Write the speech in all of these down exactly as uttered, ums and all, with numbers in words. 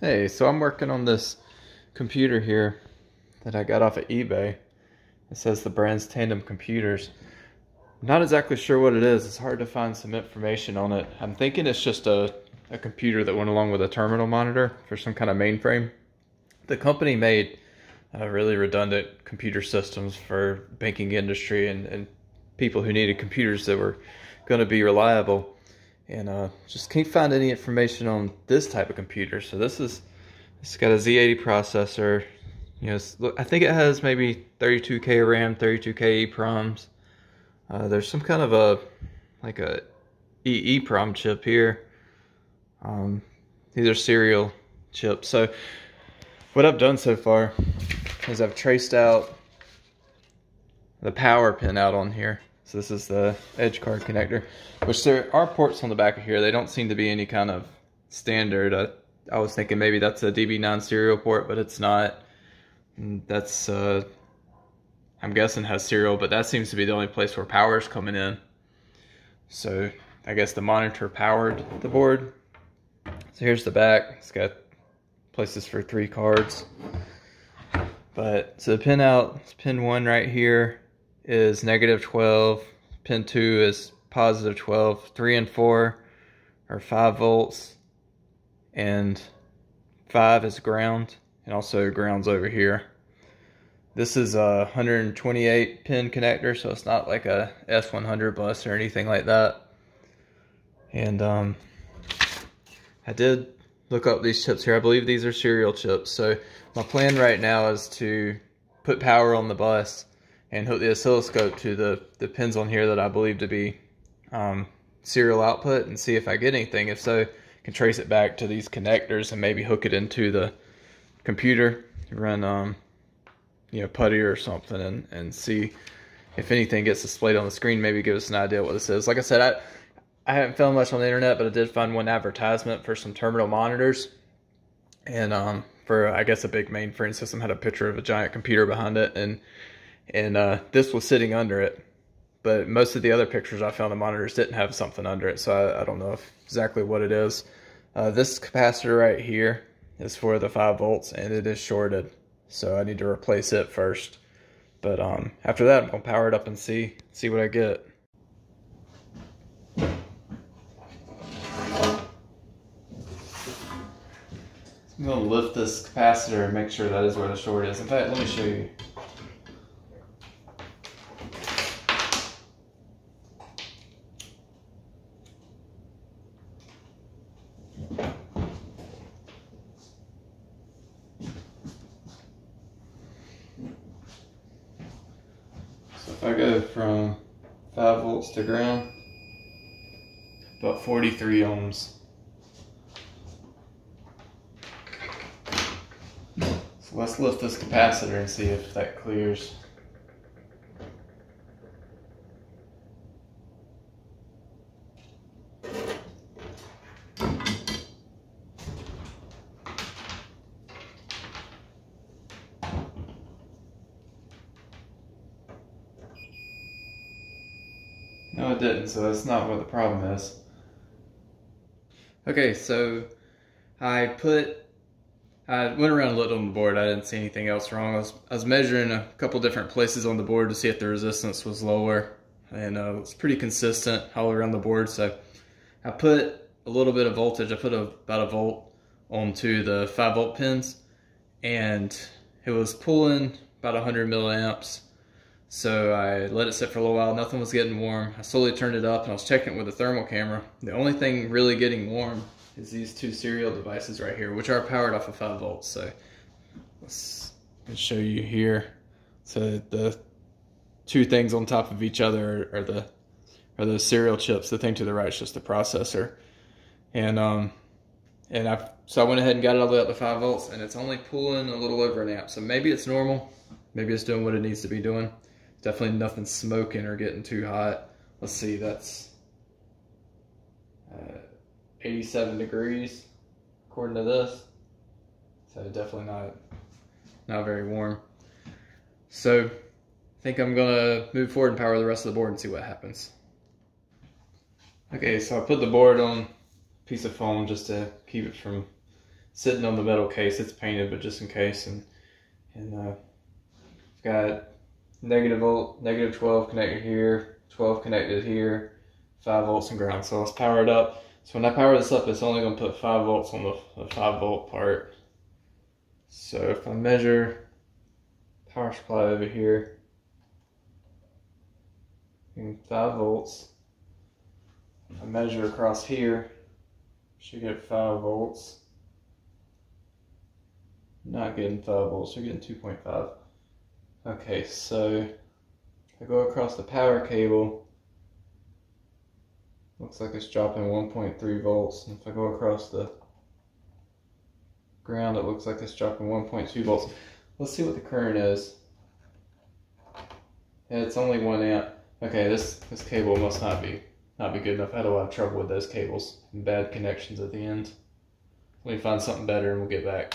Hey, so I'm working on this computer here that I got off of eBay. It says the brand's Tandem Computers. I'm not exactly sure what it is. It's hard to find some information on it. I'm thinking it's just a, a computer that went along with a terminal monitor for some kind of mainframe. The company made uh, really redundant computer systems for banking industry and, and people who needed computers that were going to be reliable. And uh, just can't find any information on this type of computer. So this is, it's got a Z eighty processor. You know, it's, I think it has maybe thirty-two K RAM, thirty-two K EEPROMs. Uh, there's some kind of a, like a E E PROM chip here. Um, these are serial chips. So what I've done so far is I've traced out the power pin out on here. So this is the edge card connector, which there are ports on the back of here. They don't seem to be any kind of standard. I, I was thinking maybe that's a D B nine serial port, but it's not. That's, uh, I'm guessing has serial, but that seems to be the only place where power is coming in. So I guess the monitor powered the board. So here's the back. It's got places for three cards. But so the pin out, it's pin one right here. Is negative twelve, pin two is positive twelve, three and four are five volts, and five is ground, and also ground's over here. This is a one hundred twenty-eight pin connector, so it's not like a S one hundred bus or anything like that. And um, I did look up these chips here. I believe these are serial chips, so my plan right now is to put power on the bus and hook the oscilloscope to the, the pins on here that I believe to be um, serial output and see if I get anything. If so, I can trace it back to these connectors and maybe hook it into the computer, run um, you know, PuTTY or something, and, and see if anything gets displayed on the screen, maybe give us an idea what this is. Like I said, I, I haven't found much on the internet, but I did find one advertisement for some terminal monitors. And um, for, I guess, a big mainframe system, had a picture of a giant computer behind it, and and uh, this was sitting under it, but most of the other pictures I found the monitors didn't have something under it, so I, I don't know if exactly what it is. Uh, this capacitor right here is for the five volts, and it is shorted, so I need to replace it first. But um, after that, I'm gonna power it up and see see what I get. I'm gonna lift this capacitor and make sure that is where the short is. In fact, let me show you. If I go from five volts to ground, about forty-three ohms. So let's lift this capacitor and see if that clears. No, it didn't, so that's not what the problem is. Okay, so I put, I went around and looked on the board. I didn't see anything else wrong. I was, I was measuring a couple different places on the board to see if the resistance was lower, and uh, it's pretty consistent all around the board. So I put a little bit of voltage. I put a, about a volt onto the five volt pins, and it was pulling about one hundred milliamps. So I let it sit for a little while, nothing was getting warm. I slowly turned it up and I was checking it with a thermal camera. The only thing really getting warm is these two serial devices right here, which are powered off of five volts. So let's show you here. So the two things on top of each other are the are those serial chips. The thing to the right is just the processor. And um and I so I went ahead and got it all the way up to five volts, and it's only pulling a little over an amp. So maybe it's normal, maybe it's doing what it needs to be doing. Definitely nothing smoking or getting too hot. Let's see, that's uh, eighty-seven degrees according to this. So definitely not, not very warm. So I think I'm gonna move forward and power the rest of the board and see what happens. Okay, so I put the board on a piece of foam just to keep it from sitting on the metal case. It's painted, but just in case. And and uh, I've got negative volt, negative twelve connected here, twelve connected here, five volts and ground. So let's power it up. So when I power this up, it's only going to put five volts on the, the five volt part. So if I measure power supply over here, five volts. If I measure across here, should get five volts. Not getting five volts, you're getting two point five. Okay, so if I go across the power cable, looks like it's dropping one point three volts. And if I go across the ground, it looks like it's dropping one point two volts. Let's see what the current is. Yeah, it's only one amp. Okay, this this cable must not be not be good enough. I had a lot of trouble with those cables and bad connections at the end. Let me find something better and we'll get back.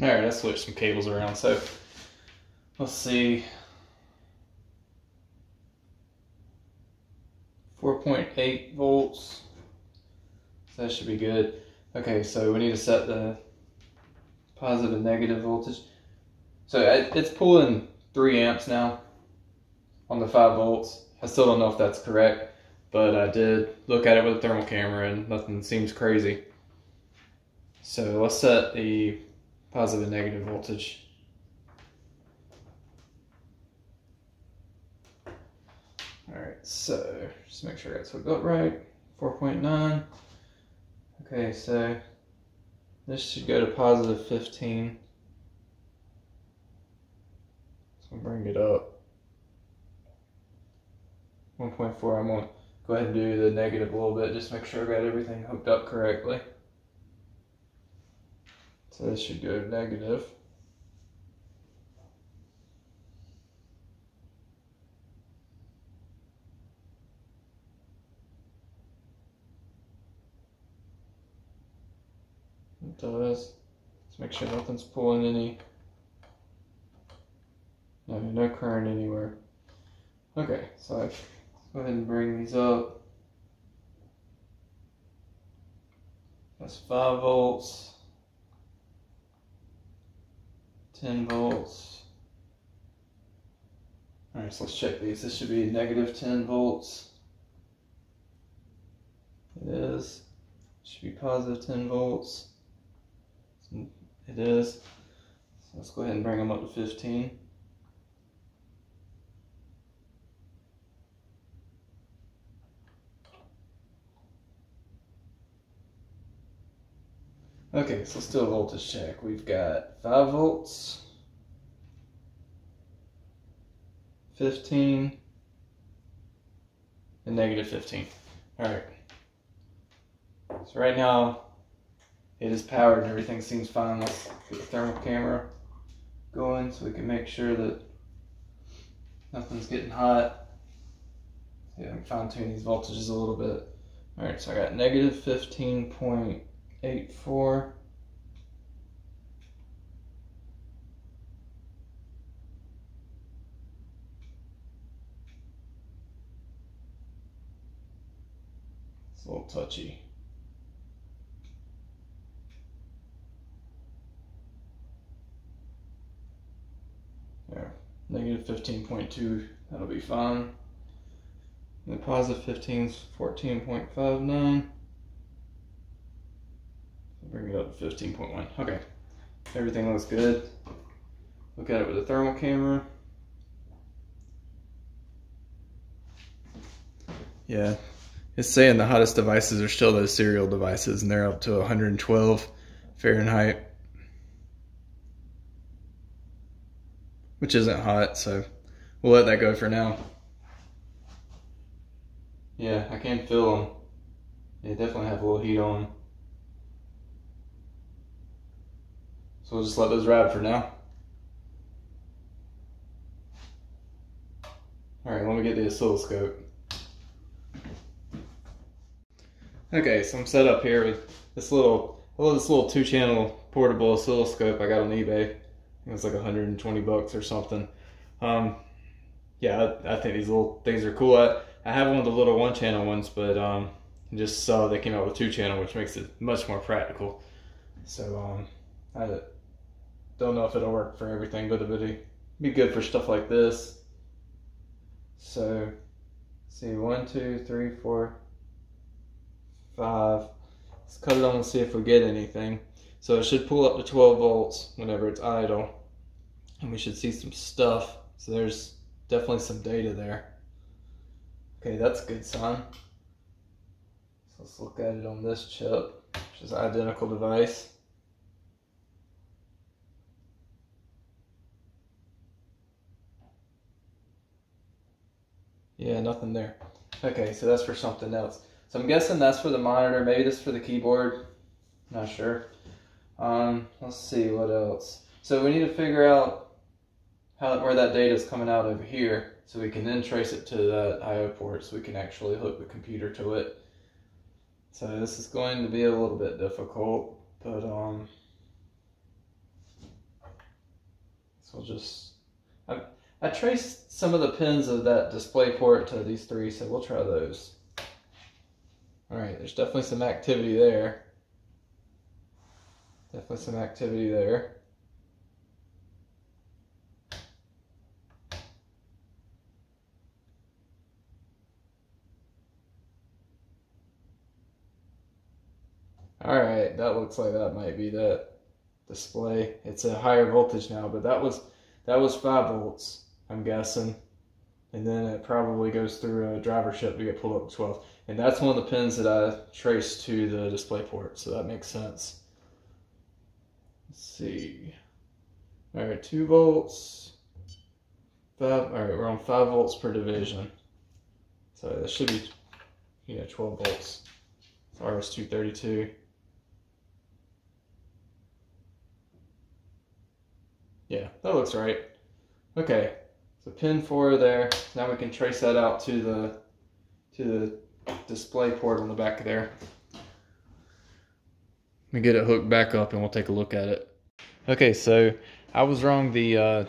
All right, I switched some cables around. So let's see, four point eight volts. So that should be good. Okay, so we need to set the positive and negative voltage. So it's pulling three amps now on the five volts. I still don't know if that's correct, but I did look at it with a thermal camera and nothing seems crazy. So let's set the positive and negative voltage. Alright, so just make sure that's hooked up right. four point nine. Okay, so this should go to positive fifteen. So I'll bring it up. one point four, I'm going to go ahead and do the negative a little bit, just make sure I got everything hooked up correctly. So this should go negative. It does. Let's make sure nothing's pulling any, no, no current anywhere. Okay, so I've go ahead and bring these up. That's five volts, ten volts. All right, so let's check these. This should be negative ten volts. It is. It should be positive ten volts. It is. So let's go ahead and bring them up to fifteen. Okay, so let's do a voltage check. We've got five volts, fifteen, and negative fifteen. All right. So right now, it is powered and everything seems fine. Let's get the thermal camera going so we can make sure that nothing's getting hot. Yeah, I'm fine tuning these voltages a little bit. All right, so I got negative fifteen point eight four, it's a little touchy. There, negative fifteen point two, that'll be fine. And the positive fifteen is fourteen point five nine. Bring it up to fifteen point one. Okay, everything looks good. Look at it with a thermal camera. Yeah, it's saying the hottest devices are still those serial devices, and they're up to one hundred twelve Fahrenheit, which isn't hot, so we'll let that go for now. Yeah, I can feel them. They definitely have a little heat on them. So we'll just let those ride for now. All right, let me get the oscilloscope. Okay, so I'm set up here with this little, well, this little two-channel portable oscilloscope I got on eBay. It was like one hundred twenty bucks or something. Um, yeah, I, I think these little things are cool. I, I have one of the little one-channel ones, but um, and just saw they came out with two channel, which makes it much more practical. So um, I don't know if it'll work for everything, but it'll be good for stuff like this. So let's see, one, two, three, four, five. Let's cut it on and see if we get anything. So it should pull up to twelve volts whenever it's idle, and we should see some stuff. So there's definitely some data there. Okay, that's a good sign. So let's look at it on this chip, which is an identical device. Yeah, nothing there. Okay, so that's for something else. So I'm guessing that's for the monitor. Maybe this is for the keyboard. Not sure. Um, let's see what else. So we need to figure out how where that data is coming out over here, so we can then trace it to that I O port, so we can actually hook the computer to it. So this is going to be a little bit difficult, but um, so we'll just I, I traced some of the pins of that display port to these three, so we'll try those. All right, there's definitely some activity there. Definitely some activity there. Alright, that looks like that might be that display. It's a higher voltage now, but that was that was five volts, I'm guessing. And then it probably goes through a driver chip to get pulled up to twelve. And that's one of the pins that I traced to the display port, so that makes sense. Let's see. All right, two volts. Five. All right, we're on five volts per division. So that should be, yeah, twelve volts. It's R S two thirty-two. Yeah, that looks right. Okay, so pin four there. Now we can trace that out to the to the display port on the back of there. Let me get it hooked back up and we'll take a look at it. Okay, so I was wrong. The uh,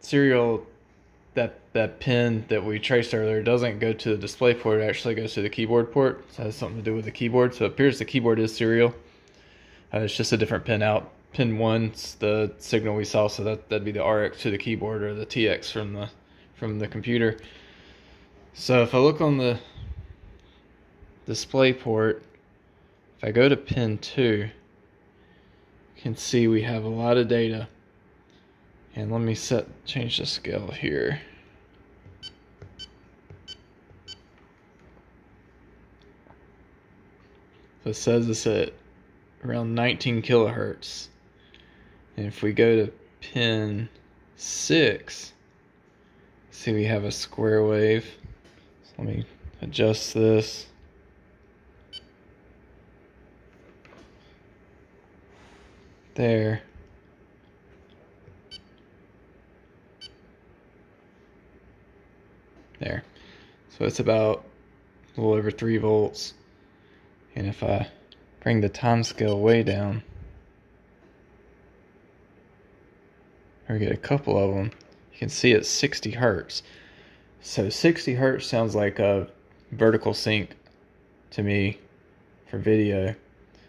serial, that that pin that we traced earlier doesn't go to the display port, it actually goes to the keyboard port. So it has something to do with the keyboard. So it appears the keyboard is serial. Uh, it's just a different pin out. Pin one's the signal we saw, so that, that'd be the R X to the keyboard, or the T X from the, from the computer. So if I look on the display port, if I go to pin two, can see we have a lot of data. And let me set change the scale here. So it says it's at around nineteen kilohertz. And if we go to pin six, see we have a square wave. So let me adjust this. There. There. So it's about a little over three volts. And if I bring the time scale way down, or get a couple of them, you can see it's sixty hertz. So sixty hertz sounds like a vertical sync to me for video.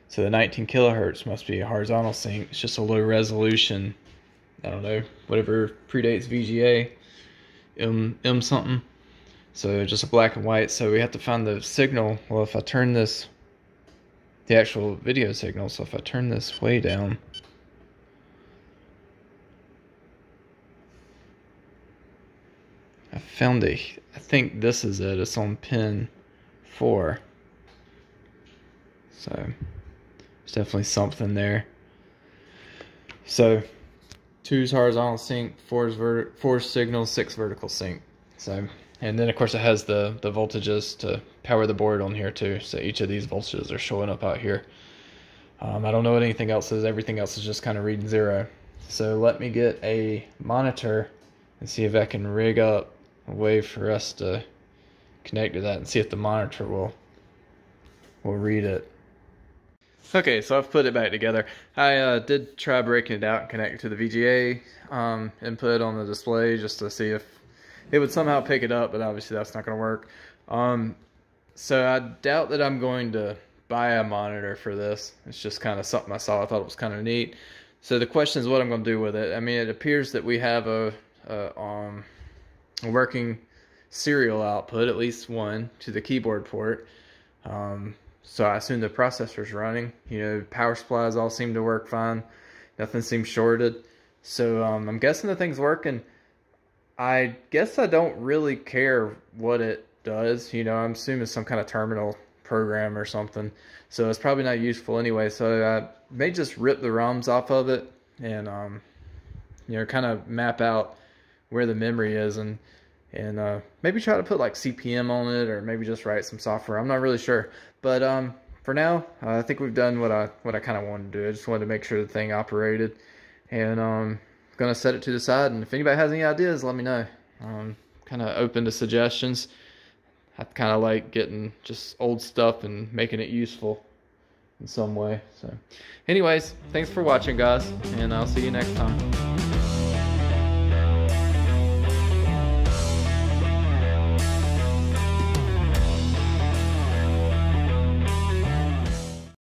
So the nineteen kilohertz must be a horizontal sync. It's just a low resolution, I don't know, whatever predates V G A, M, M something. So just a black and white. So we have to find the signal. Well, if I turn this, the actual video signal, so if I turn this way down, I found it. I think this is it. It's on pin four. So there's definitely something there. So two's horizontal sync, four's vert four signal, six vertical sync. So, and then of course it has the the voltages to power the board on here too. So each of these voltages are showing up out here. Um, I don't know what anything else is. Everything else is just kind of reading zero. So let me get a monitor and see if I can rig up a way for us to connect to that and see if the monitor will will read it. Okay, so I've put it back together. I uh, did try breaking it out and connect it to the V G A um, input on the display just to see if it would somehow pick it up, but obviously that's not going to work. Um, So I doubt that I'm going to buy a monitor for this. It's just kind of something I saw. I thought it was kind of neat. So the question is what I'm going to do with it. I mean, it appears that we have a, a um, working serial output, at least one, to the keyboard port. Um, so I assume the processor's running. You know, power supplies all seem to work fine. Nothing seems shorted. So um, I'm guessing the thing's working. I guess I don't really care what it does. You know, I'm assuming some kind of terminal program or something, so it's probably not useful anyway. So I may just rip the ROMs off of it and um, you know, kind of map out where the memory is, and and uh, maybe try to put like C P M on it, or maybe just write some software. I'm not really sure, but um, for now, uh, I think we've done what I what I kind of wanted to do. I just wanted to make sure the thing operated, and um, gonna set it to the side. And if anybody has any ideas, let me know. I'm kind of open to suggestions. I kind of like getting just old stuff and making it useful in some way. So anyways, thanks for watching, guys, and I'll see you next time.